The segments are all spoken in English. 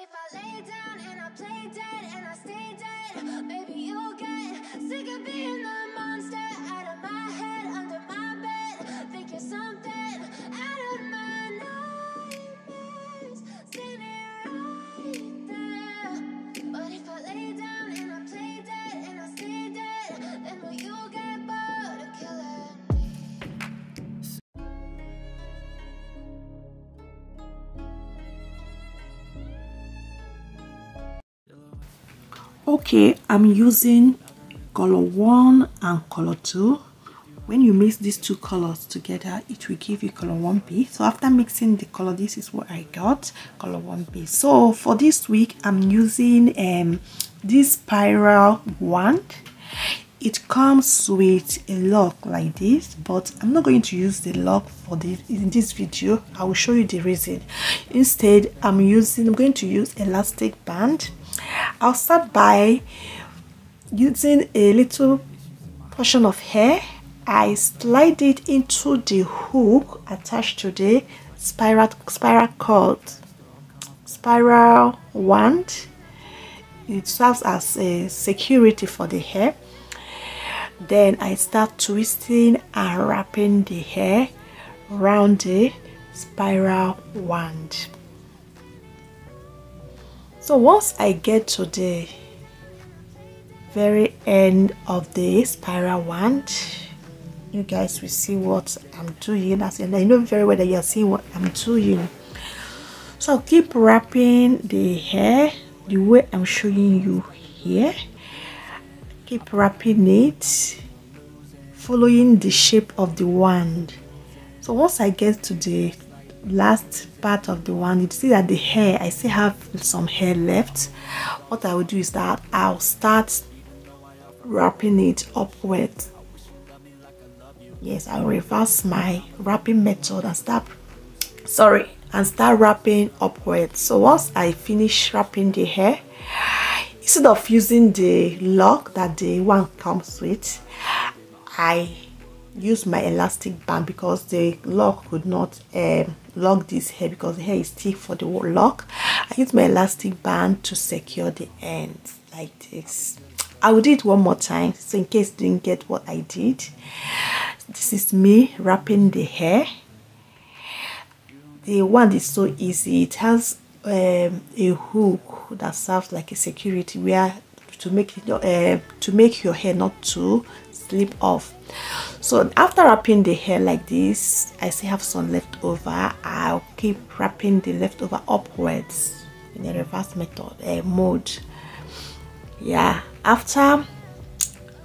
if I lay down and I play dead and I stay dead, maybe you'll get sick of being the monster out of my head, under my bed, thinking something out of my nightmares, sitting right there. But if I lay down and I play dead and I stay dead, then will you get bored of killing? Okay, I'm using color 1 and color 2. When you mix these two colors together, it will give you color 1B. So after mixing the color, this is what I got, color 1B. So for this week, I'm using this spiral wand. It comes with a lock like this, but I'm not going to use the lock for this in this video. I will show you the reason. Instead, I'm going to use elastic band. I'll start by using a little portion of hair. I slide it into the hook attached to the spiral wand. It serves as a security for the hair. Then I start twisting and wrapping the hair around the spiral wand. So once I get to the very end of the spiral wand, you guys will see what I'm doing, and I know very well that you're seeing what I'm doing. So I'll keep wrapping the hair the way I'm showing you here. Keep wrapping it, following the shape of the wand. So once I get to the last part of the wand, you see that the hair, I still have some hair left. What I will do is that I'll start wrapping it upwards. Yes, I'll reverse my wrapping method and start wrapping upwards. So once I finish wrapping the hair, instead of using the lock that the wand comes with, I use my elastic band because the lock could not lock this hair because the hair is thick for the lock. I use my elastic band to secure the ends like this. I will do it one more time, so in case you didn't get what I did. This is me wrapping the hair. The wand is so easy. It has a hook that serves like a security where to make your hair not to slip off. So after wrapping the hair like this, I still have some left over. I'll keep wrapping the leftover upwards in the reverse method mode. Yeah, after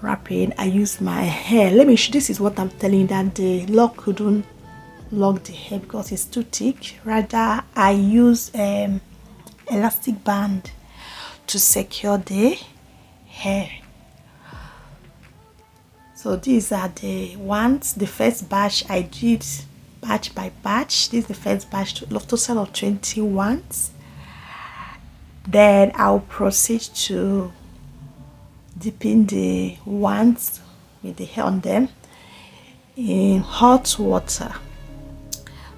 wrapping, I use my hair. Let me show you, this is what I'm telling you, that the lock couldn't lock the hair because it's too thick. Rather, I use elastic band to secure the hair. So these are the ones, the first batch I did batch by batch. This is the first batch, total of 20 ones. Then I'll proceed to dipping the ones with the hair on them in hot water.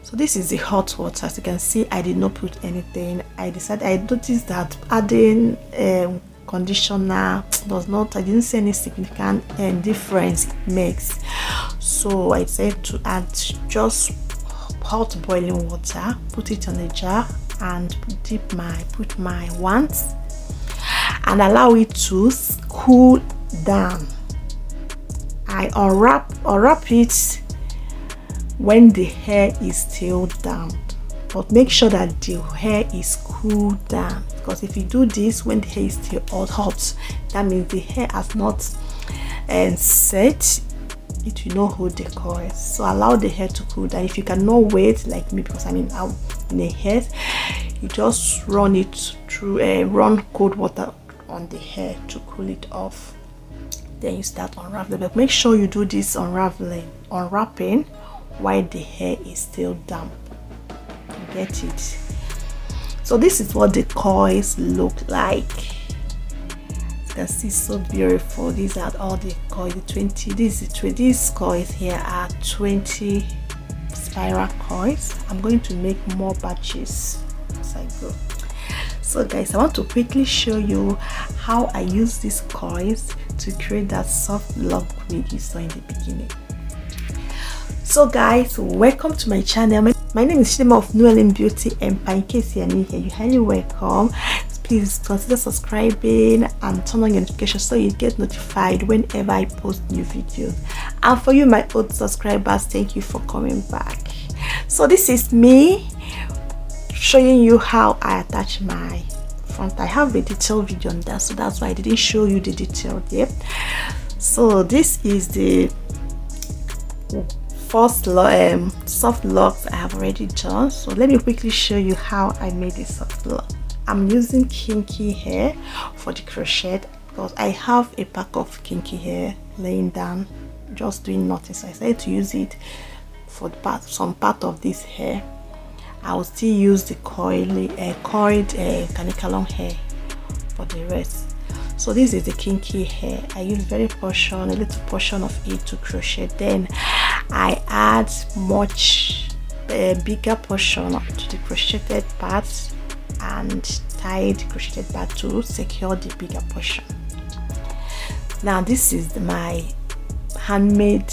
So this is the hot water. As you can see, I did not put anything. I noticed that adding conditioner does not, I didn't see any significant difference it makes. So I said to add just hot boiling water, put it on a jar and put my wands and allow it to cool down. I unwrap it when the hair is still damp, but make sure that the hair is cooled down, because if you do this when the hair is still hot, that means the hair has not set, it will not hold the coil. So allow the hair to cool down. If you cannot wait like me, because I mean I'm in a hair, you just run it through run cold water on the hair to cool it off. Then you start unraveling, but make sure you do this unwrapping while the hair is still damp. You get it? So this is what the coils look like. You can see, so beautiful. These are all the coils, the 20. These coils here are 20 spiral coils. I'm going to make more batches as I go. So guys, I want to quickly show you how I use these coils to create that soft look wig you saw in the beginning. So guys, welcome to my channel. My name is Shima of Noelyn Beauty Empire. In case you are new here, you're highly welcome. Please consider subscribing and turn on your notifications so you get notified whenever I post new videos. And for you, my old subscribers, thank you for coming back. So this is me showing you how I attach my front. I have a detailed video on that, so that's why I didn't show you the detail there. So this is the first soft locks I have already done. So let me quickly show you how I made the soft lock. I'm using kinky hair for the crochet because I have a pack of kinky hair laying down just doing nothing, so I decided to use it for some part of this hair. I will still use the coiled kanekalon hair for the rest. So this is the kinky hair. I use a little portion of it to crochet, then I add much bigger portion to the crocheted parts and tie the crocheted part to secure the bigger portion. Now this is my handmade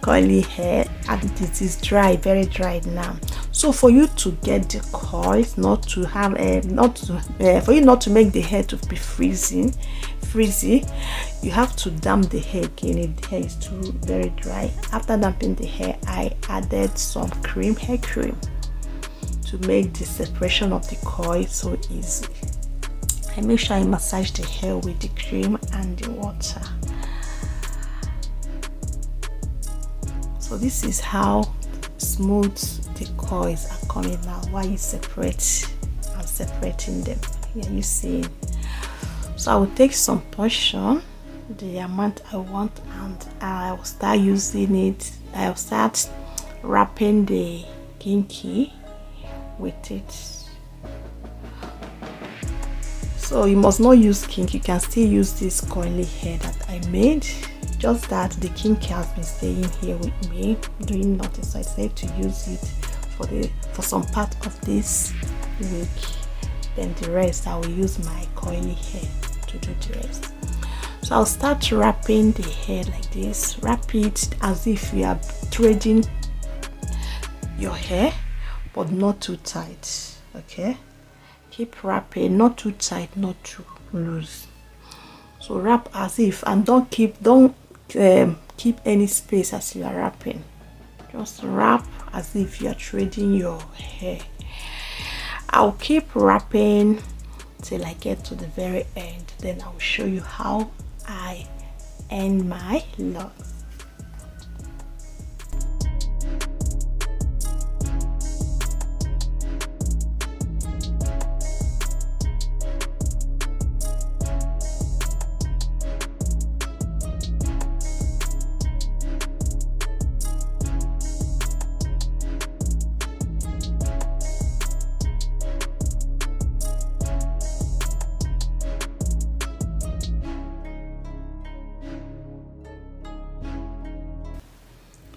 curly hair, and it is dry, very dry now. So for you to get the coils, for you not to make the hair to be frizzy, you have to damp the hair again if the hair is too very dry. After damping the hair, I added some hair cream to make the separation of the coil so easy. I make sure I massage the hair with the cream and the water. So this is how smooth the coils are coming out while you separate. I'm separating them. Here you see. So I will take some portion, the amount I want, and I will start using it. I will start wrapping the kinky with it. So you must not use kinky. You can still use this coily hair that I made. Just that the kinky has been staying here with me doing nothing, so I decided to use it for some part of this wig. Then the rest I will use my coily hair to do the rest. So I'll start wrapping the hair like this. Wrap it as if you are threading your hair, but not too tight. Okay, keep wrapping, not too tight, not too loose. So wrap as if, and don't keep any space as you are wrapping. Just wrap as if you are threading your hair. I'll keep wrapping till I get to the very end, then I'll show you how I end my lock.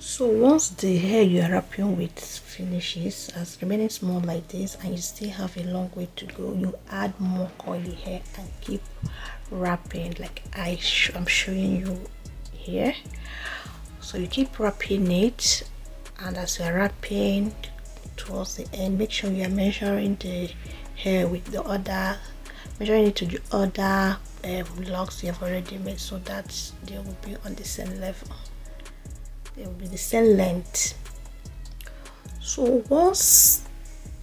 So once the hair you are wrapping with finishes, as remaining small like this, and you still have a long way to go, you add more coily hair and keep wrapping like I'm showing you here. So you keep wrapping it, and as you are wrapping towards the end, make sure you are measuring the hair with the other, measuring it to the other locks you have already made, so that they will be on the same level. It will be the same length. So once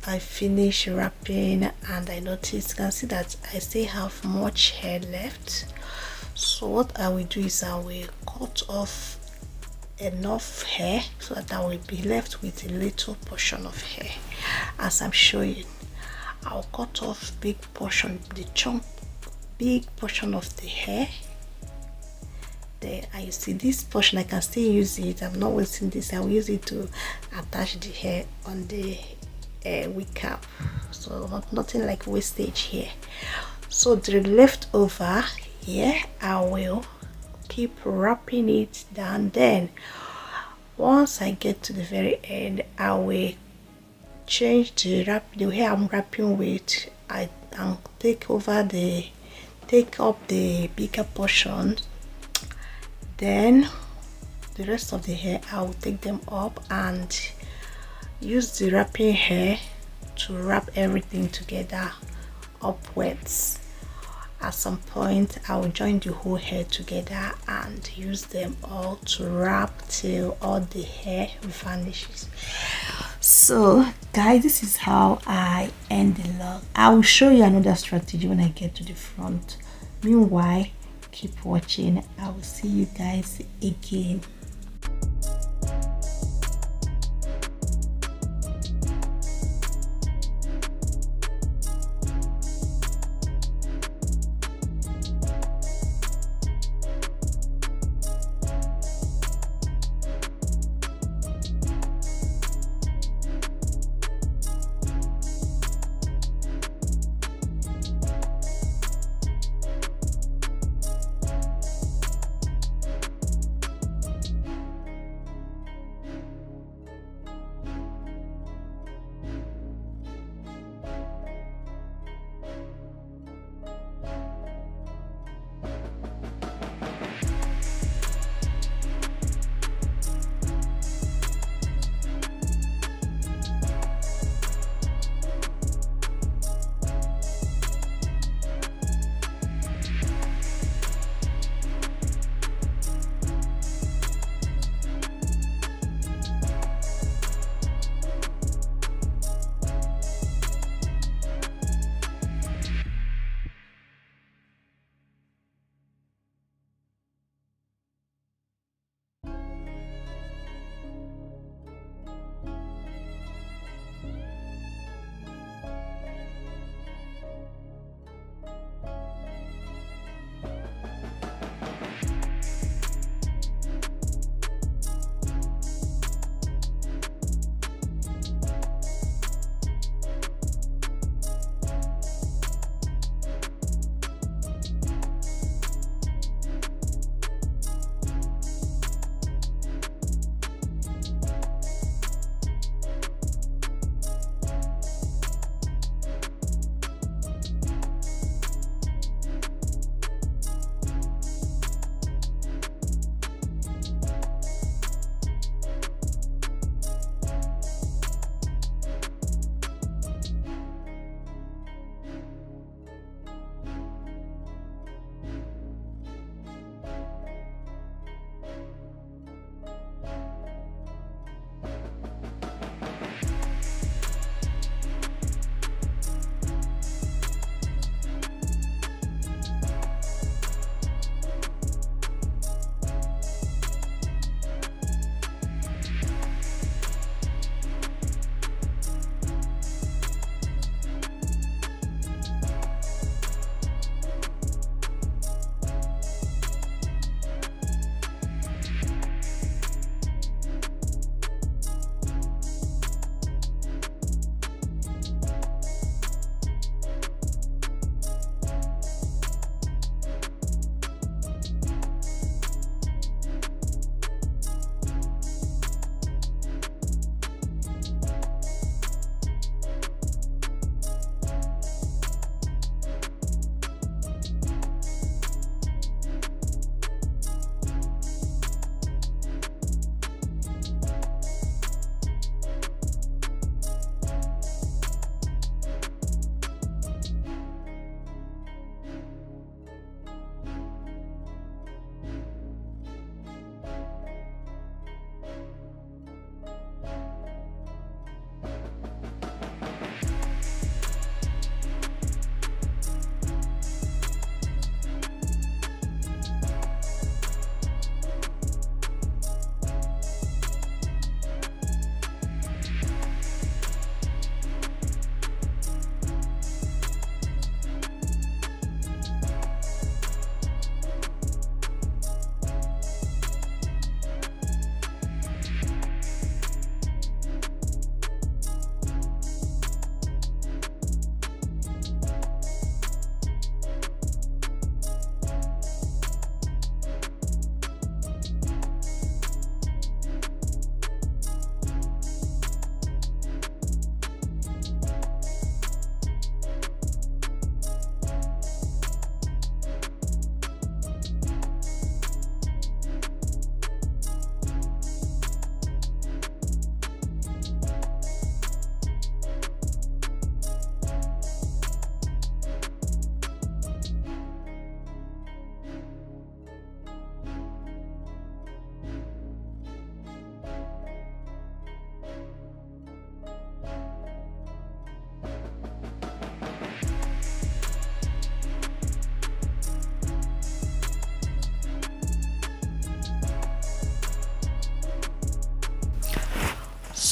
I finish wrapping, and I notice, you can see that I still have much hair left. So what I will do is I will cut off enough hair so that I will be left with a little portion of hair, as I'm showing. I will cut off big portion of the hair. There, I see this portion, I can still use it. I'm not wasting this. I will use it to attach the hair on the wig cap, so nothing like wastage here. So the leftover here, I will keep wrapping it down. Then once I get to the very end, I will change the wrap, the way I'm wrapping with, I take over the, take up the bigger portion, then the rest of the hair I will take them up and use the wrapping hair to wrap everything together upwards. At some point I will join the whole hair together and use them all to wrap till all the hair vanishes. So guys, this is how I end the log. I will show you another strategy when I get to the front. Meanwhile, keep watching. I will see you guys again.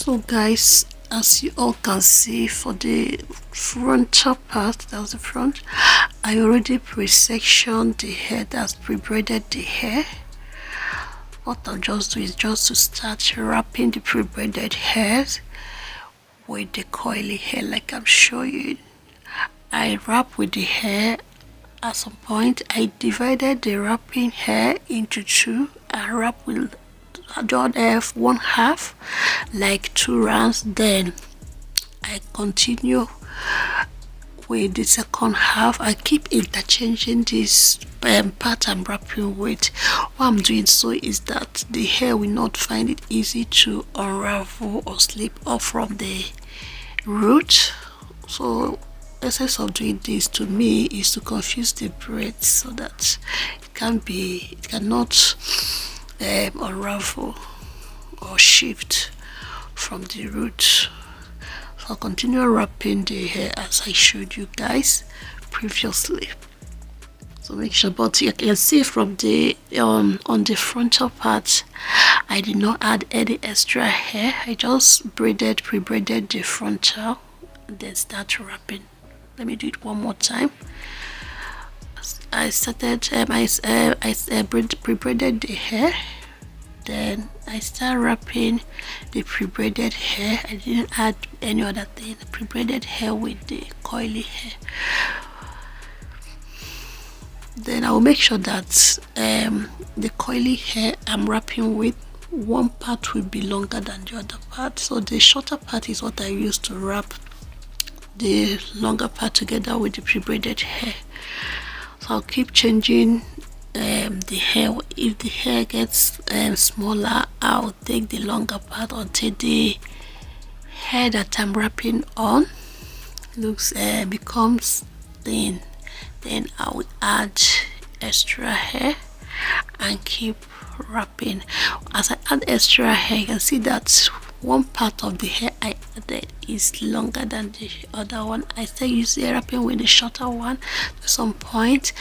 So guys, as you all can see, for the front top part, that was the front, I already pre-sectioned the hair, that's pre-braided the hair. What I'll just do is just to start wrapping the pre-braided hairs with the coily hair like I'm showing. I wrap with the hair. At some point I divided the wrapping hair into two and wrap with one half, like two rounds. Then I continue with the second half. I keep interchanging this part I'm wrapping with. What I'm doing so is that the hair will not find it easy to unravel or slip off from the root. So the essence of doing this to me is to confuse the braids so that it cannot unravel or shift from the root. So I'll continue wrapping the hair as I showed you guys previously. So make sure, but you can see from the on the frontal part, I did not add any extra hair. I just braided, pre-braided the frontal and then start wrapping. Let me do it one more time. I started, pre-braided the hair, then I start wrapping the pre-braided hair. I didn't add any other thing, pre-braided hair with the coily hair. Then I will make sure that the coily hair I'm wrapping with, one part will be longer than the other part, so the shorter part is what I use to wrap the longer part together with the pre-braided hair. So I'll keep changing the hair. If the hair gets smaller, I'll take the longer part until the hair that I'm wrapping on becomes thin. Then I will add extra hair and keep wrapping. As I add extra hair, you can see that one part of the hair I added is longer than the other one. I still use the wrapping with the shorter one. At some point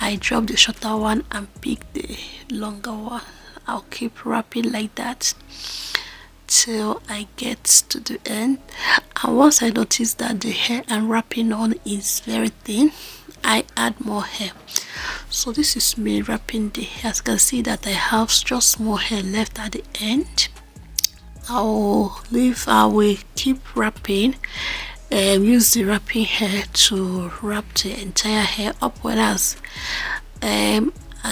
I drop the shorter one and pick the longer one. I'll keep wrapping like that till I get to the end. And once I notice that the hair I'm wrapping on is very thin, I add more hair. So this is me wrapping the hair. As you can see that I have just more hair left at the end. I will keep wrapping and use the wrapping hair to wrap the entire hair upwards. I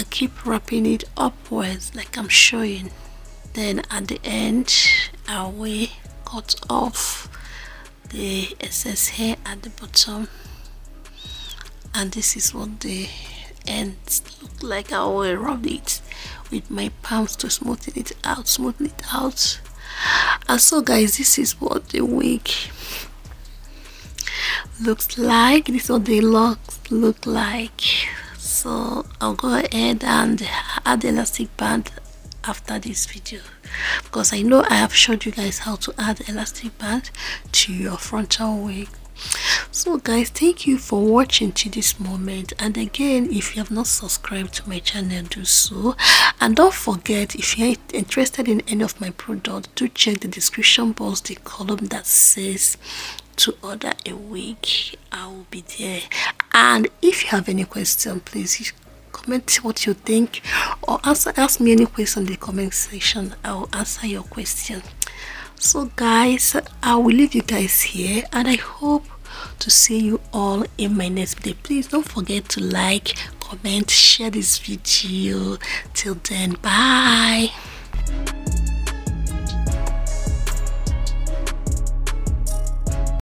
keep wrapping it upwards like I'm showing. Then at the end I will cut off the excess hair at the bottom, and this is what the ends look like. I will rub it with my palms to smoothen it out, And so guys, this is what the wig looks like. This is what the locks look like. So I'll go ahead and add the elastic band after this video, because I know I have showed you guys how to add elastic band to your frontal wig. So guys, thank you for watching to this moment, and again, if you have not subscribed to my channel, do so. And don't forget, if you're interested in any of my products, do check the description box, the column that says to order a wig. I will be there. And if you have any question, please comment what you think, or ask me any question in the comment section. I will answer your question. So guys, I will leave you guys here, and I hope to see you all in my next video. Please don't forget to like, comment, share this video. Till then, bye.